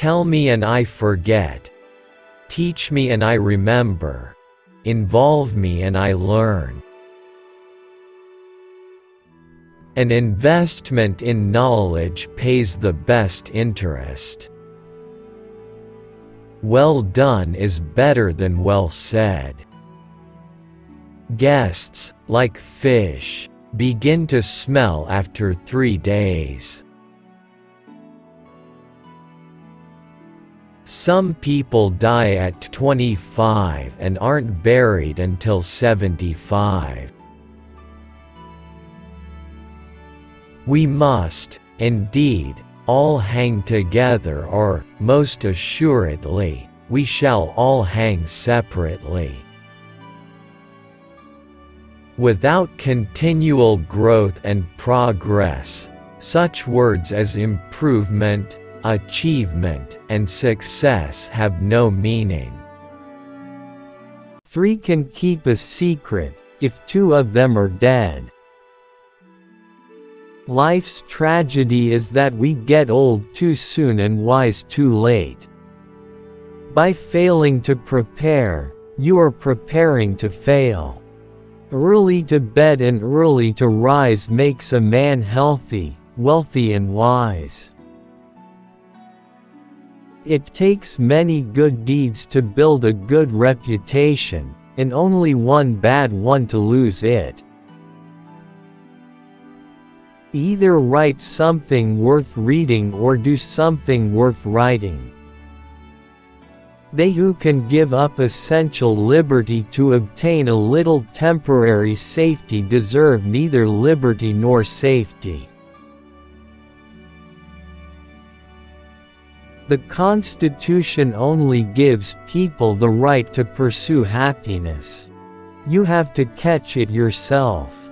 Tell me and I forget. Teach me and I remember. Involve me and I learn. An investment in knowledge pays the best interest. Well done is better than well said. Guests, like fish, begin to smell after 3 days. Some people die at 25 and aren't buried until 75. We must, indeed, all hang together, or, most assuredly, we shall all hang separately. Without continual growth and progress, such words as improvement, achievement, and success have no meaning. 3 can keep a secret if 2 of them are dead. Life's tragedy is that we get old too soon and wise too late. By failing to prepare, you are preparing to fail. Early to bed and early to rise makes a man healthy, wealthy, and wise. It takes many good deeds to build a good reputation, and only one bad one to lose it. Either write something worth reading or do something worth writing. They who can give up essential liberty to obtain a little temporary safety deserve neither liberty nor safety. The Constitution only gives people the right to pursue happiness. You have to catch it yourself.